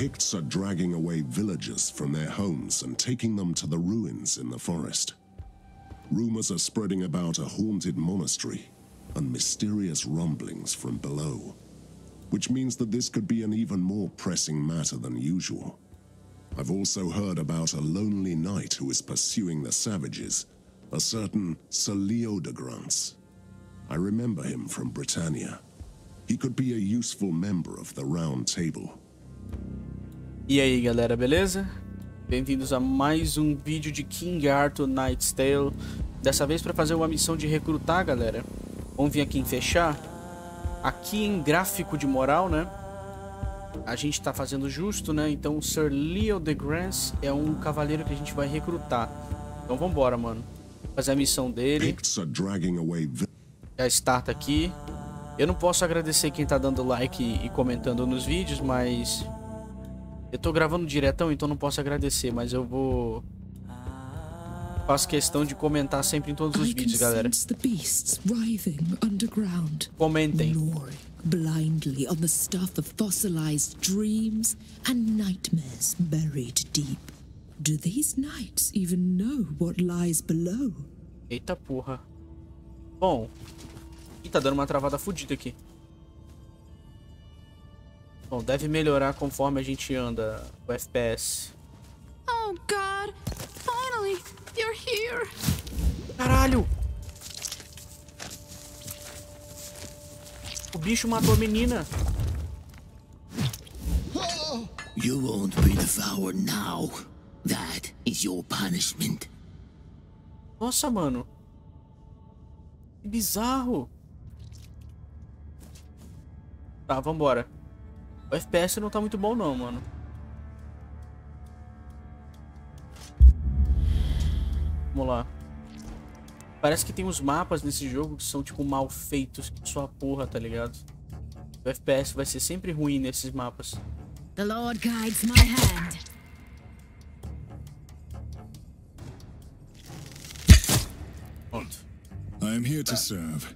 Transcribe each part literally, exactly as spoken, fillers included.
Picts are dragging away villagers from their homes and taking them to the ruins in the forest. Rumors are spreading about a haunted monastery and mysterious rumblings from below, which means that this could be an even more pressing matter than usual. I've also heard about a lonely knight who is pursuing the savages, a certain Sir Leodegrance. I remember him from Britannia. He could be a useful member of the Round Table. E aí, galera, beleza? Bem-vindos a mais um vídeo de King Arthur: Knight's Tale. Dessa vez para fazer uma missão de recrutar, galera. Vamos vir aqui em fechar. Aqui em gráfico de moral, né? A gente tá fazendo justo, né? Então o Sir Leodegrance é um cavaleiro que a gente vai recrutar. Então vambora, mano. Fazer a missão dele. Já starta aqui. Eu não posso agradecer quem tá dando like e comentando nos vídeos, mas... eu tô gravando diretão, então não posso agradecer, mas eu vou... faço questão de comentar sempre em todos os vídeos, galera. Comentem. Eita porra. Bom... ih, tá dando uma travada fodida aqui. Bom, deve melhorar conforme a gente anda o F P S. Oh, God! Finally, you're here. Caralho! O bicho matou a menina. You won't be devoured now. That is your punishment. Nossa, mano. Que bizarro. Tá, vambora. O F P S não tá muito bom não, mano. Vamos lá. Parece que tem uns mapas nesse jogo que são tipo mal feitos, sua porra, tá ligado? O F P S vai ser sempre ruim nesses mapas. The Lord guides my hand. Pronto. I am here to serve.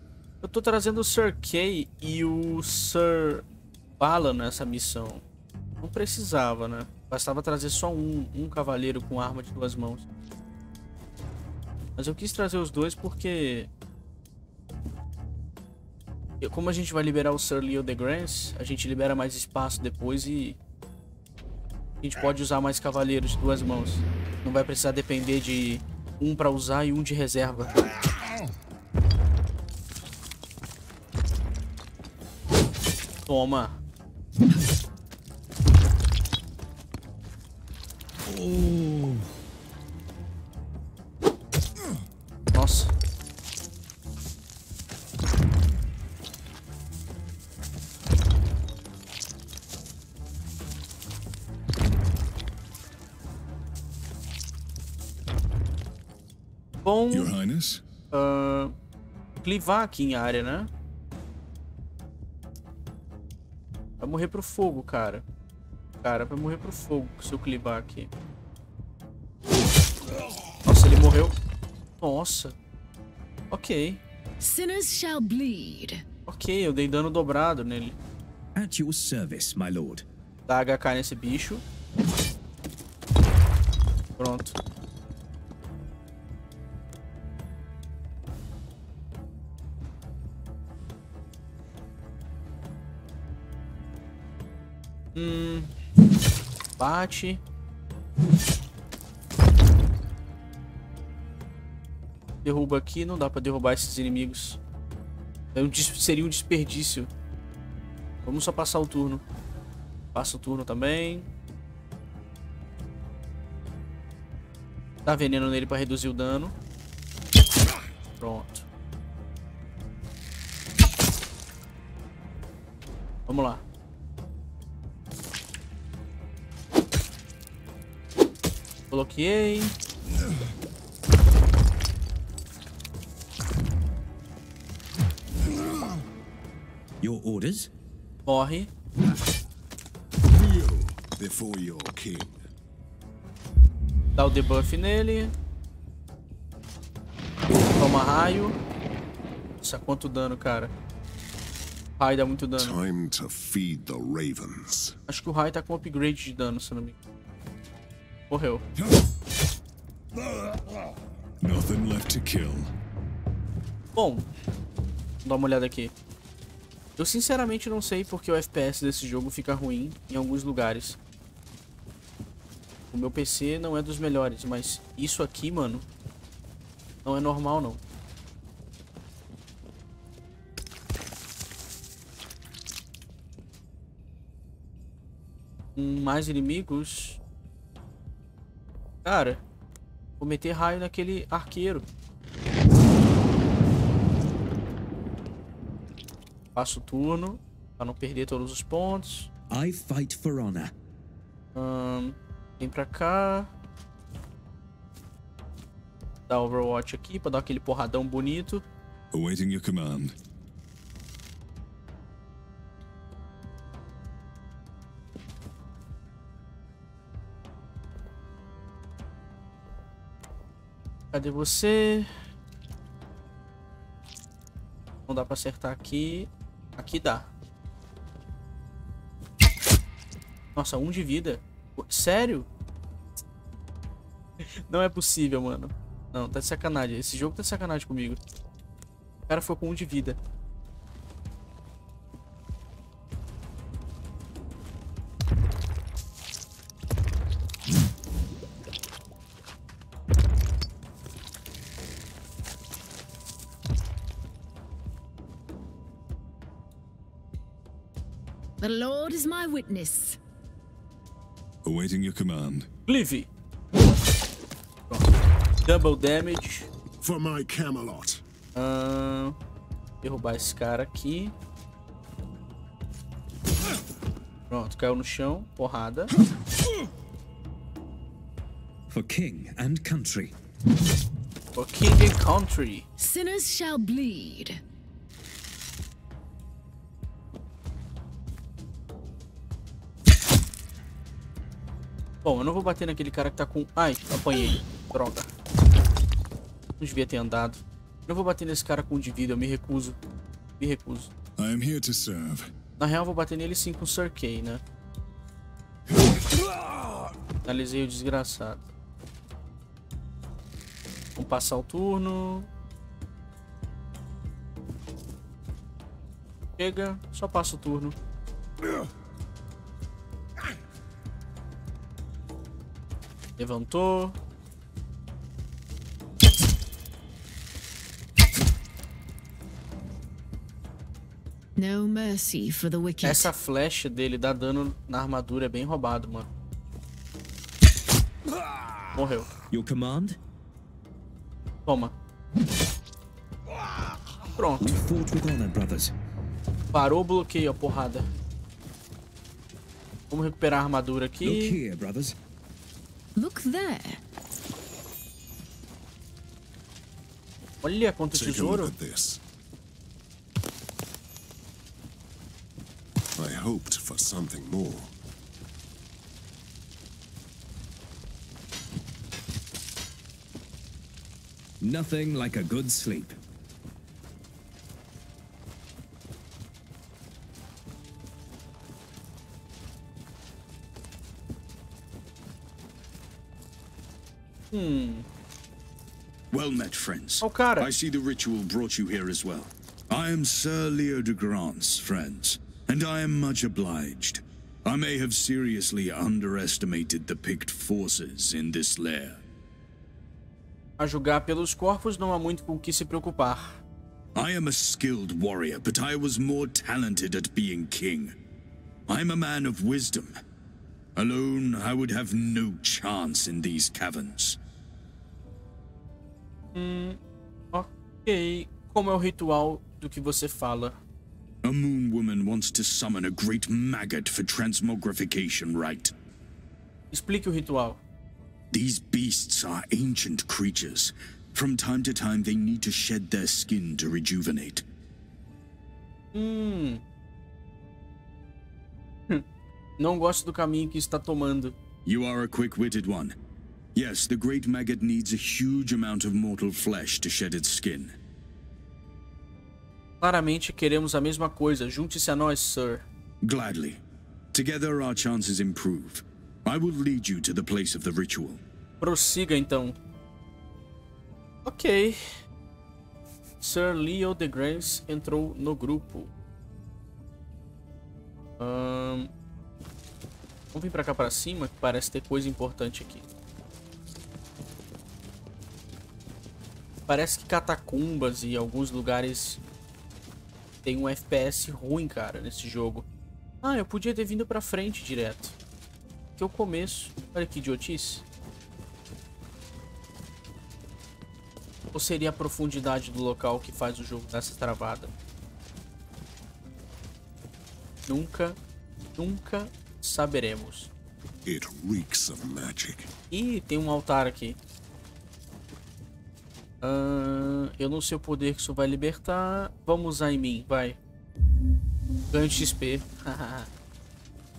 Eu tô trazendo o Sir Kay e o Sir Balan nessa missão. Não precisava, né? Bastava trazer só um, um cavaleiro com arma de duas mãos. Mas eu quis trazer os dois porque... eu, como a gente vai liberar o Sir Leodegrance, a gente libera mais espaço depois e... a gente pode usar mais cavaleiros de duas mãos. Não vai precisar depender de um pra usar e um de reserva. Toma! Oh. Nossa. Bom, uh, clivar aqui em área, né? Vai morrer pro fogo, cara. Cara, vai morrer pro fogo se eu clivar aqui. Nossa, ele morreu. Nossa. Ok. Sinners shall bleed. Ok, eu dei dano dobrado nele. At your service, my lord. Dá H K nesse bicho. Pronto. Hum. Bate. Derruba aqui. Não dá pra derrubar esses inimigos. É um, seria um desperdício. Vamos só passar o turno. Passa o turno também. Dá veneno nele pra reduzir o dano. Pronto. Vamos lá. Bloqueei. Your orders? Morre. Before your king. Dá o debuff nele. Toma raio. Nossa, quanto dano, cara. Rai dá muito dano. Time to feed the ravens. Acho que o Rai tá com upgrade de dano, se não me engano. Morreu. Nothing left to kill. Bom, dá uma olhada aqui. Eu sinceramente não sei porque o F P S desse jogo fica ruim em alguns lugares. O meu P C não é dos melhores, mas isso aqui, mano, não é normal não. Mais inimigos. Cara, vou meter raio naquele arqueiro. Passo o turno pra não perder todos os pontos. I fight for honor. Hum, vem pra cá. Dá Overwatch aqui pra dar aquele porradão bonito. Awaiting your command. Cadê você? Não dá pra acertar aqui. Aqui dá. Nossa, um de vida. Sério? Não é possível, mano. Não, tá de sacanagem. Esse jogo tá de sacanagem comigo. O cara foi com um de vida. The Lord is my witness. Awaiting your command. Livy. Double damage for my Camelot. Uh, derrubar esse cara aqui. Pronto, caiu no chão, porrada. For king and country. For king and country. Sinners shall bleed. Bom, eu não vou bater naquele cara que tá com... Ai, apanhei. Droga. Não devia ter andado. Eu não vou bater nesse cara com um indivíduo, eu me recuso. Me recuso. I am here to serve. Na real, eu vou bater nele sim com o Sir Kay, né? Finalizei o desgraçado. Vamos passar o turno. Chega, só passa o turno. Levantou. No mercy for the wicked. Essa flecha dele dá dano na armadura, é bem roubado, mano. Morreu. Your command? Toma. Pronto. Parou o bloqueio, a porrada. Vamos recuperar a armadura aqui. Look here, brothers. Look there. Olha quanto tesouro. I hoped for something more. Nothing like a good sleep. Hmm. Well met, friends. Oh, cara. I see the ritual brought you here as well. I am Sir Leodegrance, friends, and I am much obliged. I may have seriously underestimated the picked forces in this lair. A julgar pelos corpos, não há muito com o que se preocupar. I am a skilled warrior, but I was more talented at being king. I am a man of wisdom. Alone, I would have no chance in these caverns. Hum, ok. Como é o ritual do que você fala? A moon woman wants to summon a great maggot for transmogrification rite. Explique o ritual. These beasts are ancient creatures. From time to time, they need to shed their skin to rejuvenate. Hum. Hm. Não gosto do caminho que está tomando. You are a quick-witted one. Yes, the great maggot needs a huge amount of mortal flesh to shed its skin. Claramente queremos a mesma coisa. Junte-se a nós, Sir. Gladly. Together our chances improve. I will lead you to the place of the ritual. Prossiga então. Ok. Sir Leodegrance entrou no grupo. Um... Vamos vir pra cá pra cima, que parece ter coisa importante aqui. Parece que catacumbas e alguns lugares tem um F P S ruim, cara, nesse jogo. Ah, eu podia ter vindo pra frente direto. Que eu começo. Olha que idiotice. Ou seria a profundidade do local que faz o jogo dar essa travada? Nunca, nunca saberemos. It reeks of magic. Ih, tem um altar aqui. Uh, eu não sei o poder que isso vai libertar. Vamos usar em mim, vai. Ganho de X P.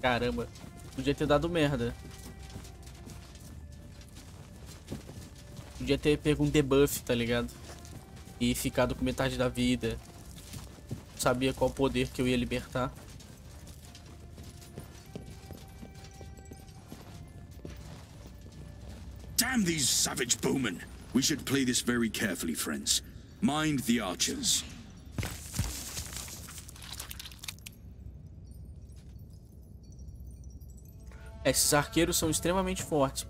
Caramba, podia ter dado merda. Podia ter pego um debuff, tá ligado? E ficado com metade da vida. Não sabia qual poder que eu ia libertar. Damn these savage bowmen! We should play this very carefully, friends. Mind the archers. Esses arqueiros são extremamente fortes.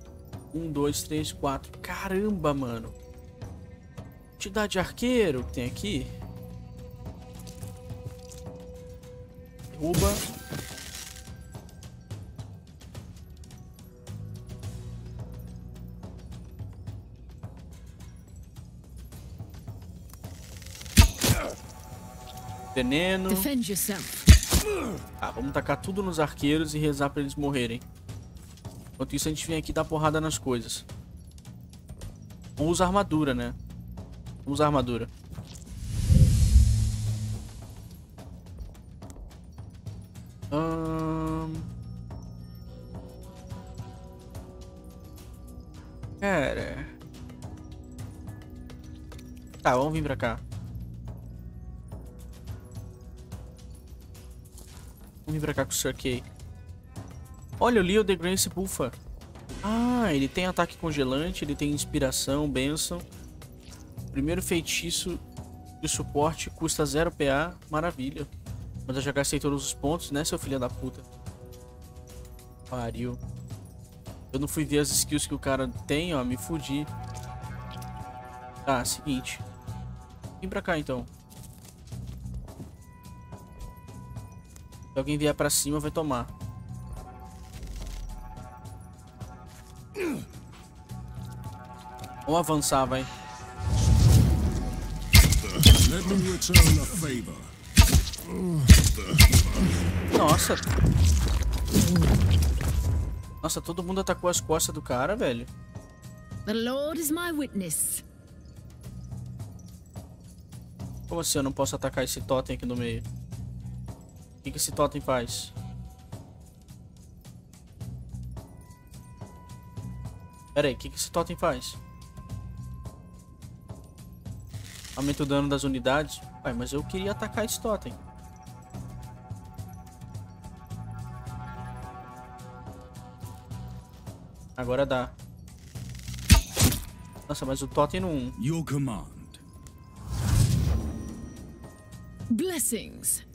Um, dois, três, quatro. Caramba, mano. Quantidade de arqueiro que tem aqui. Derruba. Veneno. Tá, vamos tacar tudo nos arqueiros e rezar pra eles morrerem. Enquanto isso, a gente vem aqui dar porrada nas coisas. Vamos usar armadura, né? Vamos usar armadura. Hum... Cara... Tá, vamos vir pra cá. Vamos vir pra cá com o Sir Kay. Olha, o Leodegrance bufa. Ah, ele tem ataque congelante, ele tem inspiração, bênção. Primeiro feitiço de suporte, custa zero P A, maravilha. Mas eu já gastei todos os pontos, né, seu filho da puta? Pariu. Eu não fui ver as skills que o cara tem, ó, me fudi. Tá, seguinte. Vem pra cá, então. Se alguém vier pra cima, vai tomar. Vamos avançar, vai. Nossa. Nossa, todo mundo atacou as costas do cara, velho. The Lord is my witness. Como assim eu não posso atacar esse totem aqui no meio? O que que esse totem faz? Pera aí, o que que esse totem faz? Aumenta o dano das unidades. Ué, mas eu queria atacar esse totem. Agora dá. Nossa, mas o totem não... Your command. Blessings.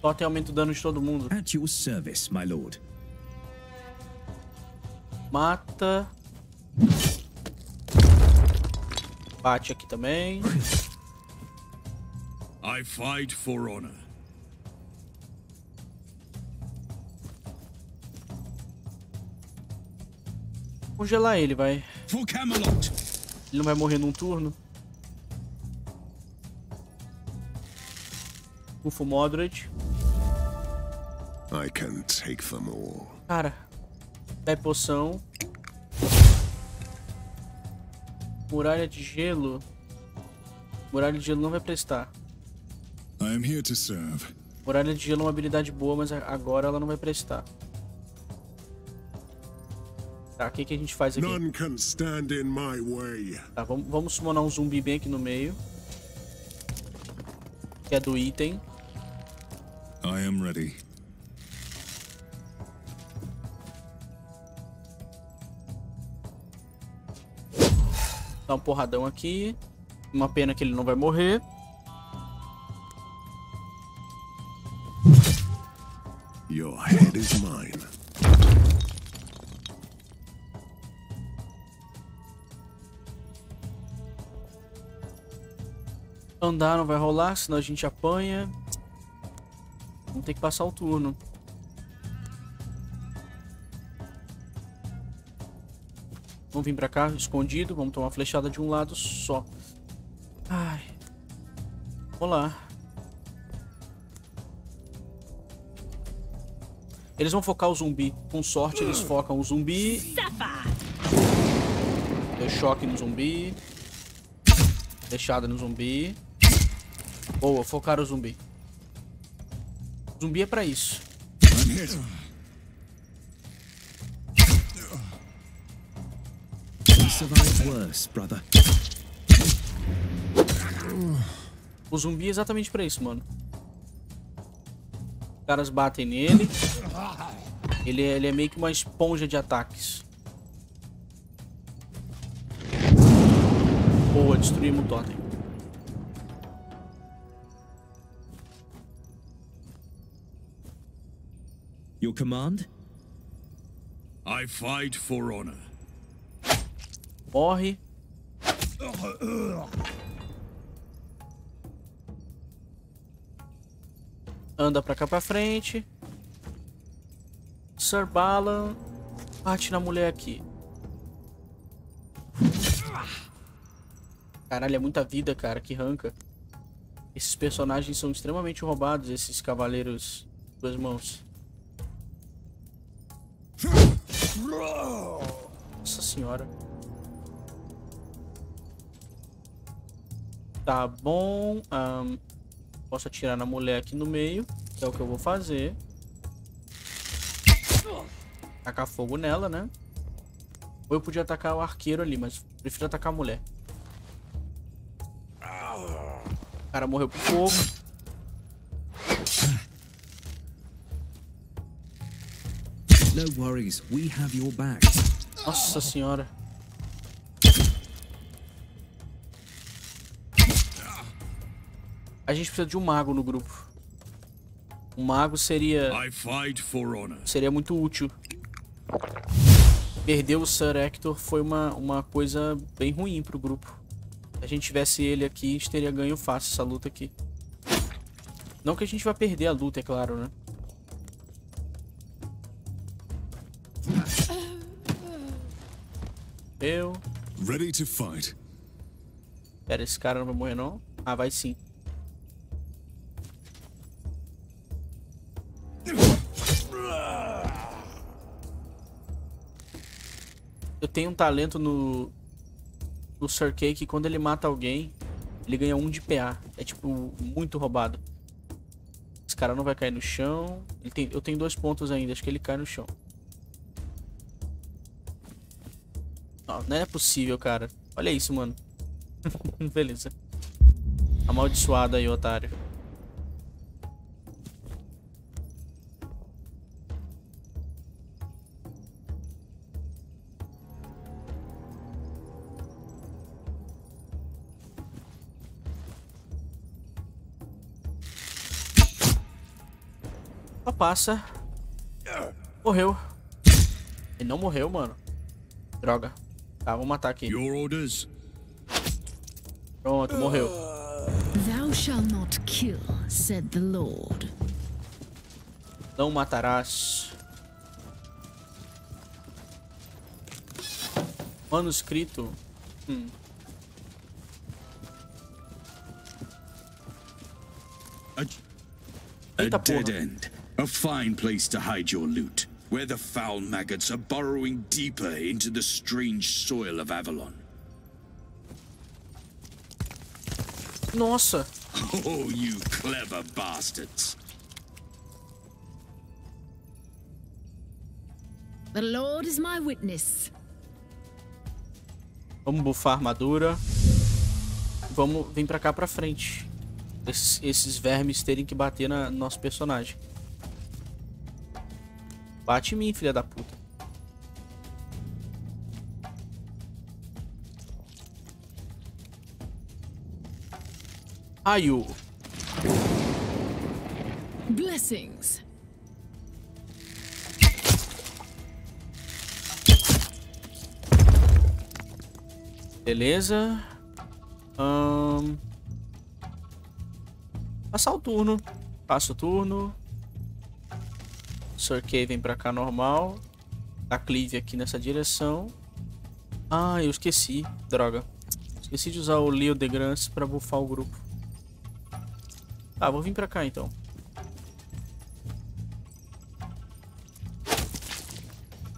Totem aumenta o dano de todo mundo. At your service, my lord. Mata. Bate aqui também. I fight for honor. Congelar ele, vai. For Camelot. Ele não vai morrer num turno. Ufa, Modred. I can take them all. Cara. Dá poção. Muralha de gelo. Muralha de gelo não vai prestar. I am here to serve. Muralha de gelo é uma habilidade boa, mas agora ela não vai prestar. Tá, o que que a gente faz aqui? None can stand in my way. Tá, vamos, vamos summonar um zumbi bem aqui no meio. que é do item. I am ready. Dá um porradão aqui. Uma pena que ele não vai morrer. Your head is mine. Andar não vai rolar, senão a gente apanha. Vamos ter que passar o turno. Vamos vir pra cá, escondido. Vamos tomar uma flechada de um lado só. Ai. Vamos lá. Eles vão focar o zumbi. Com sorte, eles focam o zumbi. Deu choque no zumbi. Flechada no zumbi. Boa, focaram o zumbi. Zumbi é pra isso. O zumbi é exatamente pra isso, mano. Os caras batem nele. Ele, ele é meio que uma esponja de ataques. Boa, destruímos o totem. Your command? I fight for honor. Morre. Anda pra cá pra frente. Sir Balan. Bate na mulher aqui. Caralho, é muita vida, cara. Que ranca. Esses personagens são extremamente roubados. Esses cavaleiros duas mãos. Nossa senhora. Tá bom. Um, posso atirar na mulher aqui no meio. Que é o que eu vou fazer. Tacar fogo nela, né? Ou eu podia atacar o arqueiro ali, mas prefiro atacar a mulher. O cara morreu por fogo. No worries, we have your back. Nossa senhora. A gente precisa de um mago no grupo. Um mago seria... Seria muito útil. Perder o Sir Hector foi uma, uma coisa bem ruim pro grupo. Se a gente tivesse ele aqui, a gente teria ganho fácil essa luta aqui. Não que a gente vai perder a luta, é claro, né? Eu... Ready to fight. Pera, esse cara não vai morrer não? Ah, vai sim. Eu tenho um talento no, no Sir Kay que quando ele mata alguém, ele ganha um de P A. É tipo, muito roubado. Esse cara não vai cair no chão. Ele tem, eu tenho dois pontos ainda, acho que ele cai no chão. Não, não é possível, cara. Olha isso, mano. Beleza. Amaldiçoado aí, otário. Só passa. Morreu. Ele não morreu, mano. Droga. Tá, vou matar aqui. Pronto, morreu. Thou shall not kill, said the Lord. Não matarás. Manuscrito. Hum. Eita porra. A fine place to hide your loot, where the foul maggots are burrowing deeper into the strange soil of Avalon. Nossa! Oh, you clever bastards! The Lord is my witness. Vamos bufar a armadura. Vamos vir pra cá pra frente. esses, esses vermes terem que bater na, no nosso personagem. Bate em mim, filha da puta. Raio. Blessings. Beleza. Um... Passar o turno. Passa o turno. Sir Kay vem pra cá normal. A Clive aqui nessa direção. Ah, eu esqueci. Droga. Esqueci de usar o Leodegrance pra buffar o grupo. Tá, vou vir pra cá então.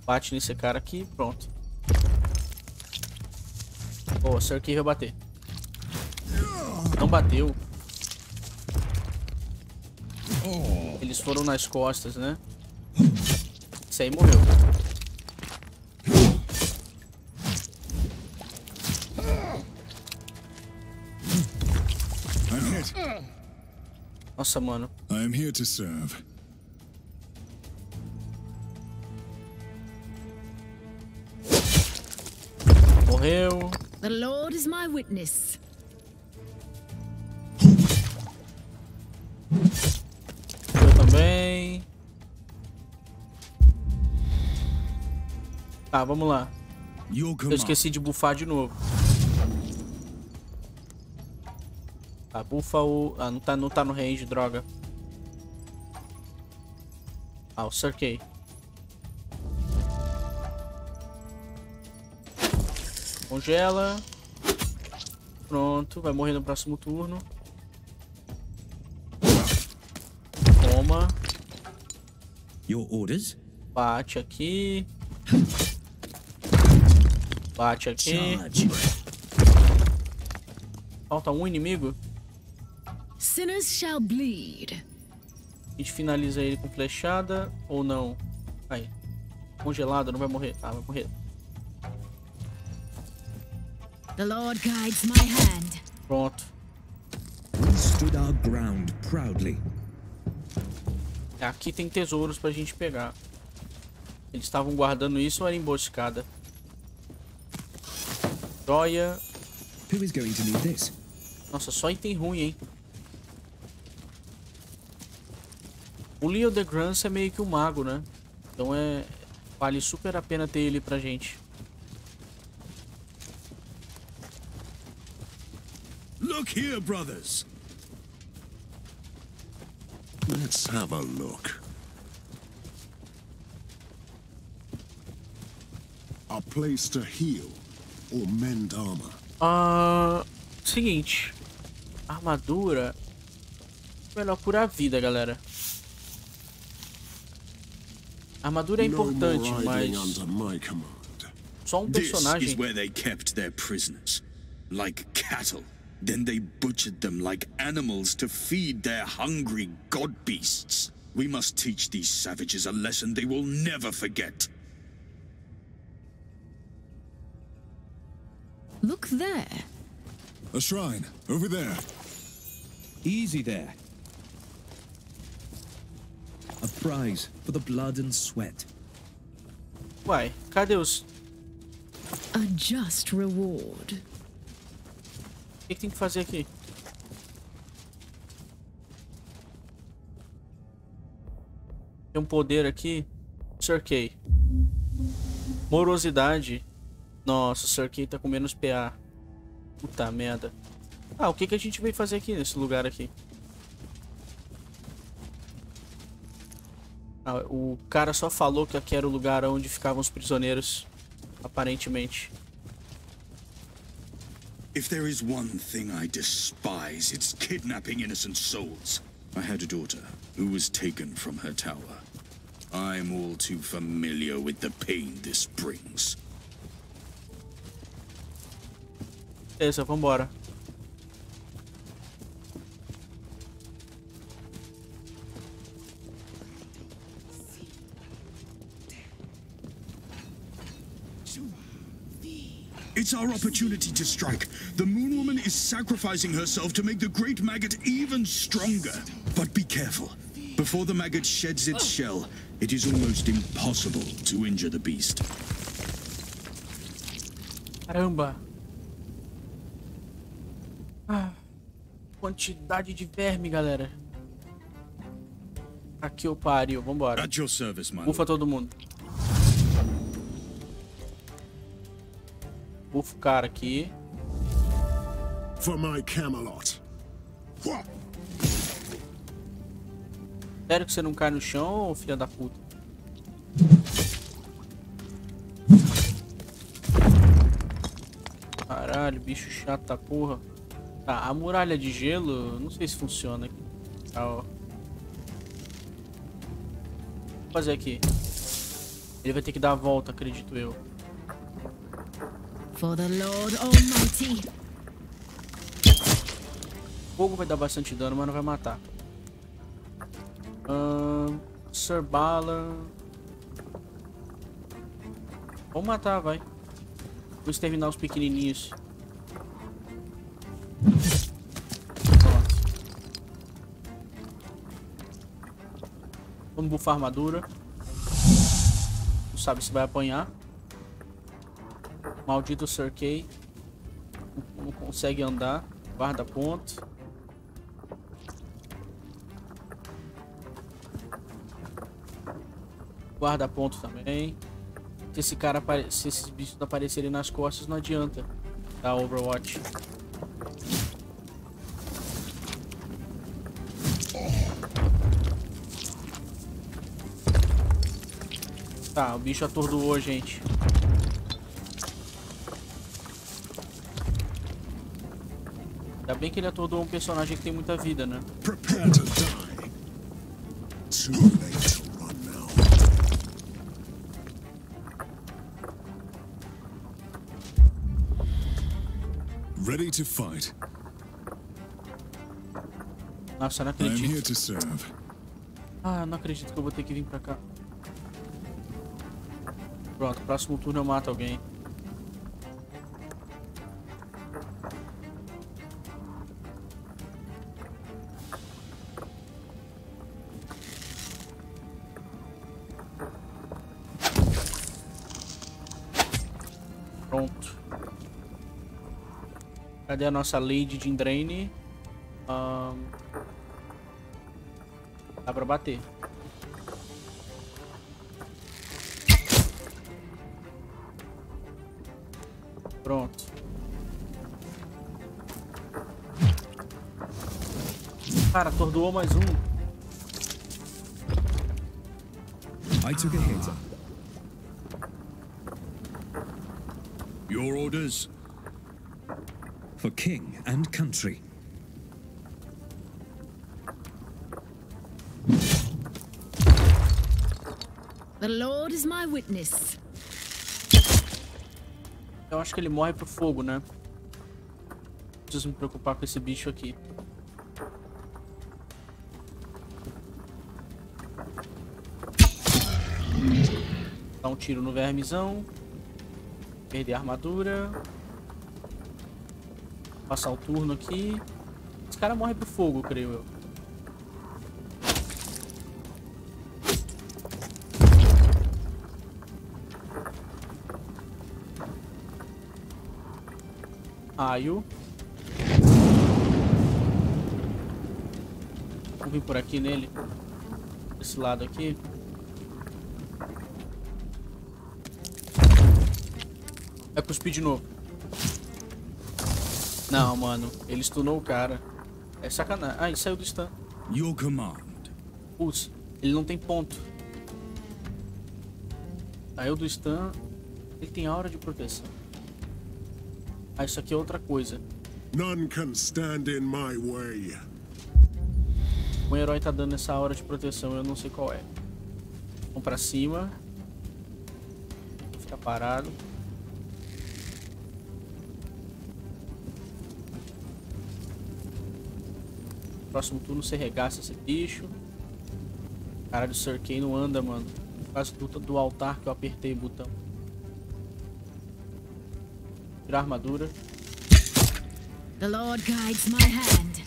Bate nesse cara aqui. Pronto. Ó, oh, Sir Kay vai bater. Não bateu. Eles foram nas costas, né? Esse aí morreu. Nossa, mano. I am here to serve. Morreu. The Lord is my witness. Tá, vamos lá. Eu esqueci de bufar de novo. Tá, bufa o... Ah, não tá, não tá no range, droga. Ah, o Sir Kay. Congela. Pronto, vai morrer no próximo turno. Toma. Your orders? Bate aqui. Bate aqui. Falta um inimigo. Sinners shall bleed. A gente finaliza ele com flechada ou não? Aí. Congelado, não vai morrer. Ah, vai morrer. The Lord guides my hand. Pronto. We stood our ground proudly. Aqui tem tesouros pra gente pegar. Eles estavam guardando isso ou era emboscada? Joia. Nossa, só item ruim, hein? O Leodegrance é meio que um mago, né? Então é... Vale super a pena ter ele pra gente. Look here, brothers. Let's have a look. A place to heal or mend armor. Ah, seguinte, armadura melhor curar a vida, galera. Armadura é importante, mas só um personagem. This is where they kept their prisoners, like cattle. Then they butchered them like animals to feed their hungry god beasts. We must teach these savages a lesson they will never forget. Look there. A shrine over there. Easy there. A prize for the blood and sweat. Why? Cadê os? A just reward. O que, que tem que fazer aqui? Tem um poder aqui, Sir Kay. Morosidade. Nossa, o Sir Kay tá com menos P A. Puta merda. Ah, o que, que a gente veio fazer aqui nesse lugar aqui? Ah, o cara só falou que aqui era o lugar onde ficavam os prisioneiros. Aparentemente. If there is one thing I despise, it's kidnapping innocent souls. I had a daughter who was taken from her tower. I'm all too familiar with the pain this brings. Beleza, vambora. It's our opportunity to strike. The Moon Woman is sacrificing herself to make the great maggot even stronger. But be careful. Before the maggot sheds its shell, it is almost impossible to injure the beast. Caramba. Ah, quantidade de verme, galera. Aqui eu pariu. Vambora. At your service, mano. Ufa todo mundo. Ufa o cara aqui. For my Camelot. Sério que você não cai no chão, filha da puta? Caralho, bicho chato da porra. Tá, a muralha de gelo, não sei se funciona aqui. Tá, ó. Vou fazer aqui. Ele vai ter que dar a volta, acredito eu. For the Lord Almighty. O fogo vai dar bastante dano, mas não vai matar. Uh, Sir Balan. Vamos matar, vai. Vou exterminar os pequenininhos. Vamos bufar armadura. Não sabe se vai apanhar. Maldito Sir Kay. Não consegue andar. Guarda ponto. Guarda ponto também. Se esse cara apare... se esses bichos aparecerem nas costas, não adianta. Tá, Overwatch. Tá, o bicho atordoou, gente. Ainda bem que ele atordoou um personagem que tem muita vida, né? Ready to fight. Nossa, não acredito. Ah, não acredito que eu vou ter que vir pra cá. Pronto, próximo turno eu mato alguém. Pronto. Cadê a nossa Lady de Indraine? Um... Dá pra bater. Pronto. Cara, atordoou mais um. I took a hit. Your orders for king and country. The Lord is my witness. Eu acho que ele morre pro fogo, né? Preciso me preocupar com esse bicho aqui. Dá um tiro no vermezão. Perder a armadura. Passar o turno aqui. Esse cara morre pro fogo, creio eu. Raio. Vou vir por aqui nele. Desse lado aqui. Vai cuspir de novo. Não, mano. Ele stunou o cara. É sacanagem. Ah, ele saiu do stun. Your command. Putz, ele não tem ponto. Saiu do stun. Ele tem aura de proteção. Ah, isso aqui é outra coisa. None can stand in my way. Um herói tá dando essa aura de proteção, eu não sei qual é. Vamos pra cima. Vou ficar parado. Próximo turno você regaça esse bicho. Caralho, Sir Kay não anda, mano. Quase do, do altar que eu apertei o botão. tirar a armadura. The Lord guides my hand.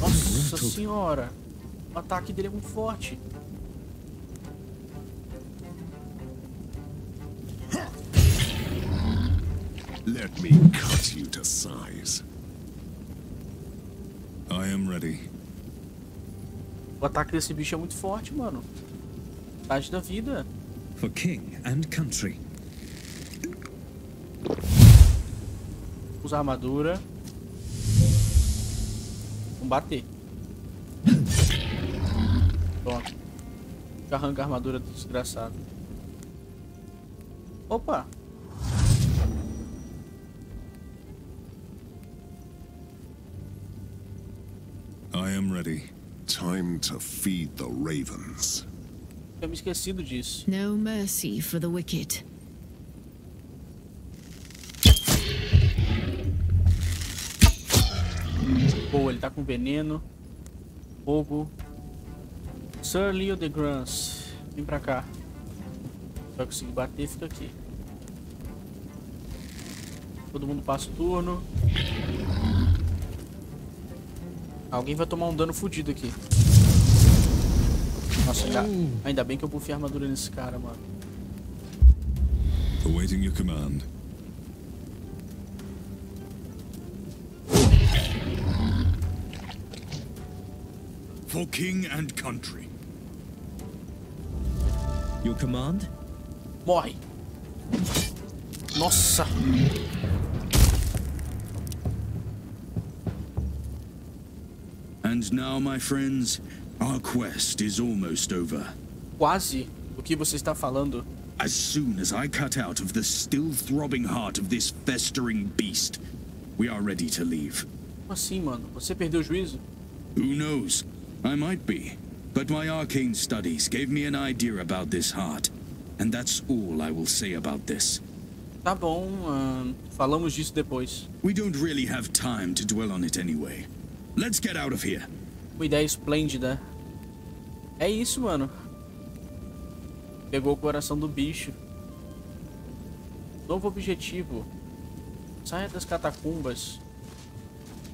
Nossa senhora, o ataque dele é muito forte. Let me cut you to size. I am ready. O ataque desse bicho é muito forte, mano. Metade da vida. For king and country. Usar armadura. Combater. Pronto. Arranca a armadura do desgraçado. Opa! I am ready. Time to feed the ravens. Eu me esquecido disso. No mercy for the wicked. Boa, ele tá com veneno. Fogo. Sir Leodegrance, vem pra cá. Vai conseguir bater, fica aqui. Todo mundo passa o turno. Alguém vai tomar um dano fudido aqui. Nossa, cara. Ainda bem que eu buffei a armadura nesse cara, mano. Awaiting your command. For king and country. Your command? Morre. Nossa. And now, my friends, our quest is almost over. Quase. O que você está falando? As soon as I cut out of the still throbbing heart of this festering beast, we are ready to leave. Como assim, mano? Você perdeu o juízo? Who knows? I might be, but my arcane studies gave me an idea about this heart, and that's all I will say about this. Tá bom, uh, falamos disso depois. We don't really have time to dwell on it anyway. Let's get out of here. Uma ideia esplêndida. É isso, mano. Pegou o coração do bicho. Novo objetivo. Saia das catacumbas.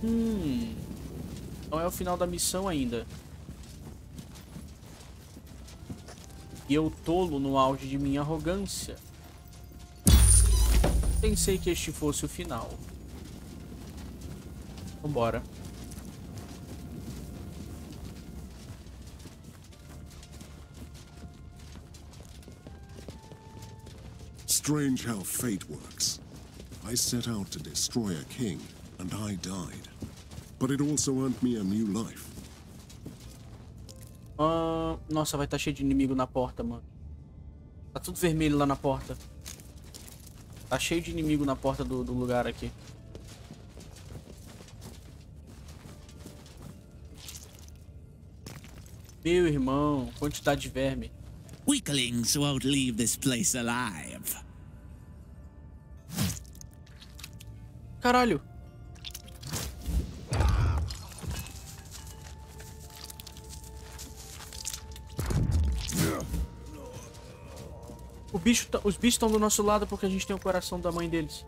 Hum. Não é o final da missão ainda. E eu tolo no auge de minha arrogância. Pensei que este fosse o final. Vambora. Strange how fate works. I set out to destroy a king, and I died. But it also earned me a new life. Ah, nossa, vai estar cheio de inimigo na porta, mano. Tá tudo vermelho lá na porta. Tá cheio de inimigo na porta do, do lugar aqui. Meu irmão, quantidade de verme. Weaklings won't leave this place alive. Caralho. O bicho tá, os bichos estão do nosso lado porque a gente tem o coração da mãe deles.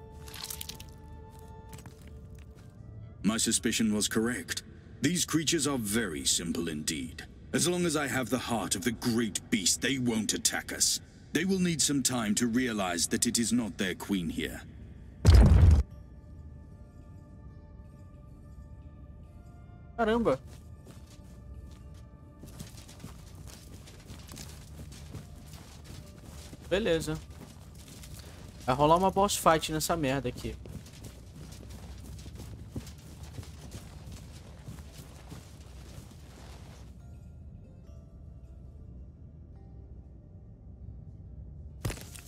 My suspicion was correct. These creatures are very simple indeed. As long as I have the heart of the great beast, they won't attack us. They will need some time to realize that it is not their queen here. Caramba. Beleza. Vai rolar uma boss fight nessa merda aqui.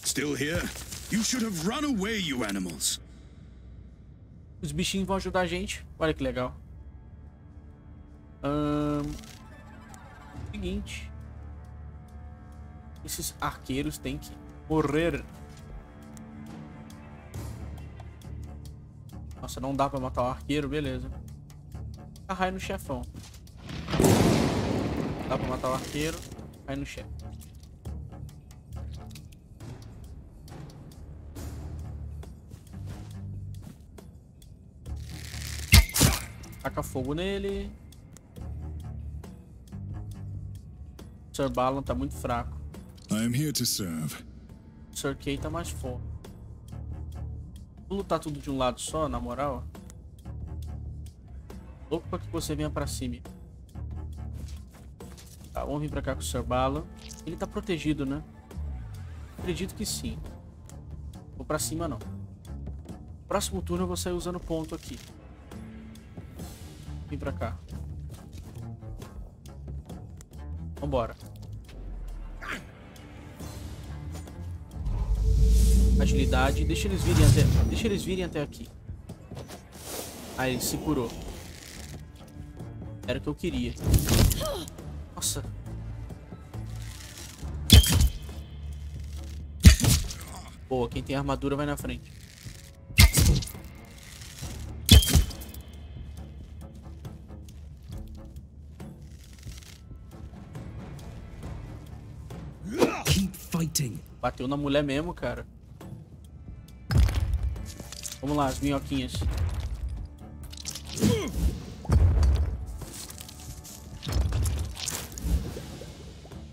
Still here? You should have run away, you animals. Os bichinhos vão ajudar a gente. Olha que legal. Ahn... Seguinte. Esses arqueiros têm que morrer. Nossa, não dá pra matar o arqueiro, beleza. Cai no chefão. Dá pra matar o arqueiro, cai no chefe. Taca fogo nele. Sir Balan tá muito fraco. I am here to serve. Sir Kay tá mais forte. Vou lutar tudo de um lado só, na moral. Louco pra que você venha pra cima. Tá, vamos vir pra cá com o Sir Balan. Ele tá protegido, né? Acredito que sim. Vou pra cima, não. Próximo turno eu vou sair usando ponto aqui. Vim pra cá. Vambora. Agilidade. Deixa eles virem até, deixa eles virem até aqui. Aí, ele se curou. Era o que eu queria. Nossa. Boa, quem tem armadura vai na frente. Bateu na mulher mesmo, cara. Vamos lá, as minhoquinhas.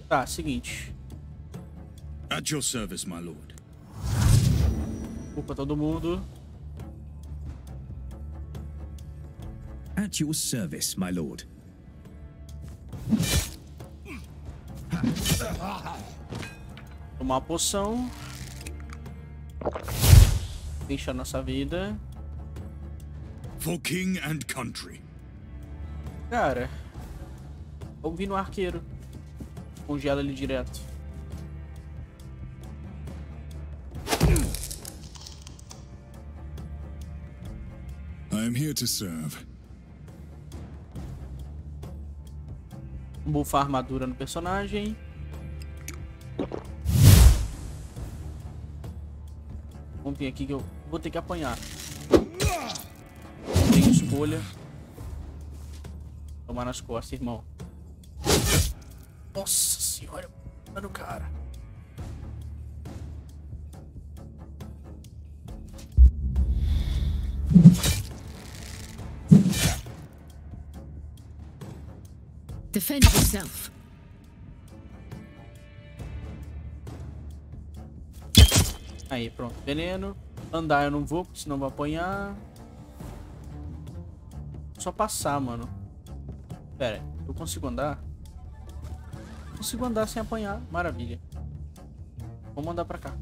Tá, seguinte. At your service, my lord. Opa, todo mundo. At your service, my lord. Tomar uma poção. Deixar nossa vida. For king and country. Cara, vamos vir no arqueiro. Congela ele direto. I am here to serve. Bufar armadura no personagem. Vamos vir aqui que eu vou ter que apanhar. Não tem escolha. Tomar nas costas, irmão. Nossa senhora, mano, cara. Defend yourself. Aí, pronto. Veneno. Andar eu não vou, porque senão vou apanhar. Só passar, mano. Pera aí. Eu consigo andar? Consigo andar sem apanhar. Maravilha. Vamos andar pra cá.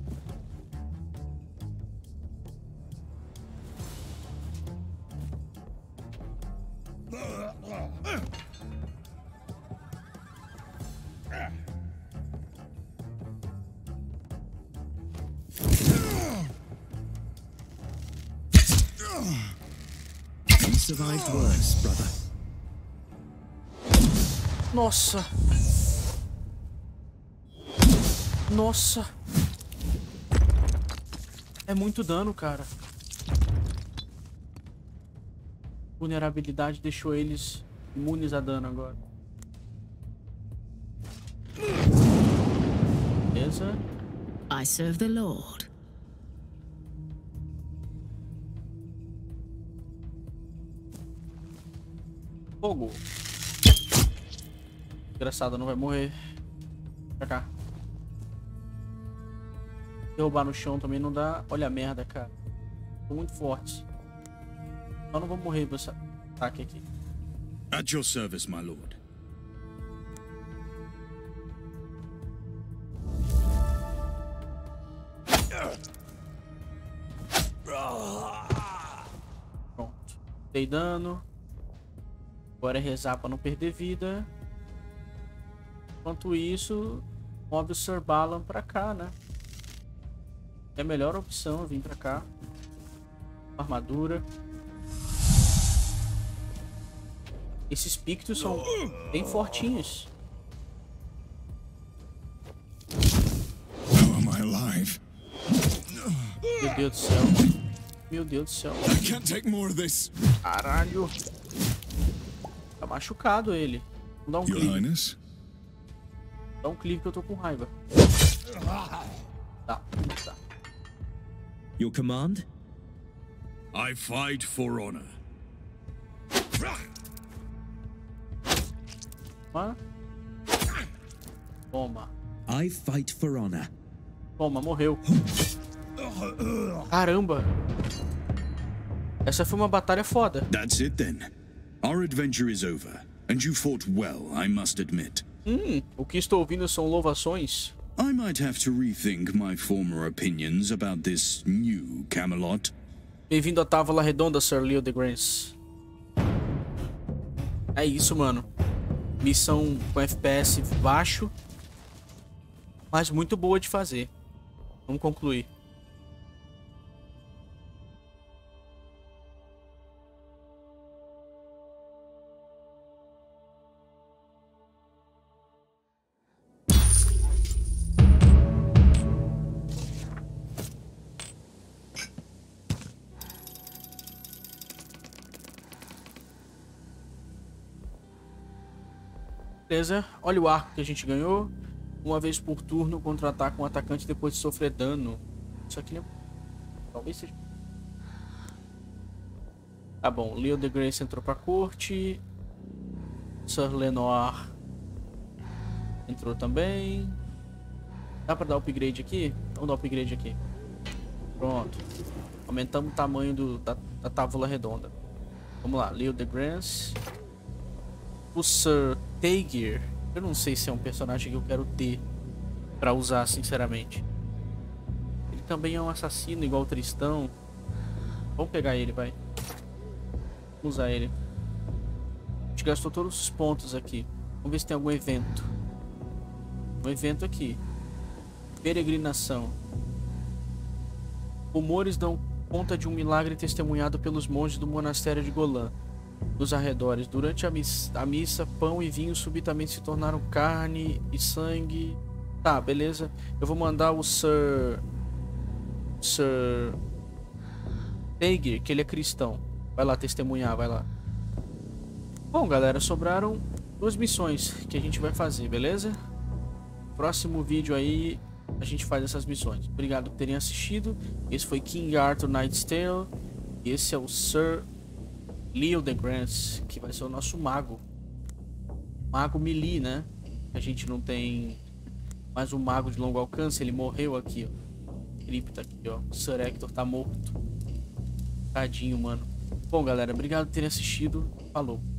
Nossa. Nossa. É muito dano, cara. Vulnerabilidade deixou eles imunes a dano agora. Beleza? I serve the Lord. Fogo. Engraçado, não vai morrer. Pra cá. Derrubar no chão também não dá. Olha a merda, cara. Tô muito forte. Só não vou morrer pra esse ataque aqui. At your service, my lord. Pronto. Dei dano. Agora é rezar pra não perder vida. Enquanto isso, move o Sir Balan pra cá, né? É a melhor opção vir pra cá. Armadura. Esses pictos são bem fortinhos. Meu Deus do céu. Meu Deus do céu. Caralho. Tá machucado ele. Não dá um clique. Dá um clique que eu tô com raiva. Tá, tá. Your command? I fight for honor. Toma. Toma. I fight for honor. Toma, morreu. Caramba. Essa foi uma batalha foda. That's it then. Our adventure is over, and you fought well, I must admit. Hum, o que estou ouvindo são louvações. I might have to rethink my former opinions about this new Camelot. Bem-vindo à Távola Redonda, Sir Leodegrance. É isso, mano. Missão com F P S baixo, mas muito boa de fazer. Vamos concluir. Beleza, olha o arco que a gente ganhou. Uma vez por turno, contra-ataca um atacante depois de sofrer dano. Isso aqui talvez seja... Tá bom, Leodegrance entrou pra corte. Sir Lenoir entrou também. Dá pra dar upgrade aqui? Vamos dar upgrade aqui. Pronto. Aumentamos o tamanho do, da, da tábua redonda. Vamos lá, Leodegrance. O Sir Tager, eu não sei se é um personagem que eu quero ter pra usar, sinceramente. Ele também é um assassino, igual o Tristão. Vamos pegar ele, vai. Vamos usar ele. A gente gastou todos os pontos aqui. Vamos ver se tem algum evento. Um evento aqui. Peregrinação. Rumores dão conta de um milagre testemunhado pelos monges do Monasterio de Golan. Nos arredores, durante a missa, a missa, pão e vinho subitamente se tornaram carne e sangue. Tá, beleza. Eu vou mandar o Sir Sir Tager, que ele é cristão. Vai lá testemunhar, vai lá. Bom, galera, sobraram duas missões que a gente vai fazer, beleza? Próximo vídeo aí a gente faz essas missões. Obrigado por terem assistido. Esse foi King Arthur: Knight's Tale. Esse é o Sir Leodegrance, que vai ser o nosso mago. Mago melee, né? A gente não tem mais um mago de longo alcance. Ele morreu aqui, ó. Cripta aqui, ó. O Sir Hector tá morto. Tadinho, mano. Bom, galera, obrigado por terem assistido. Falou.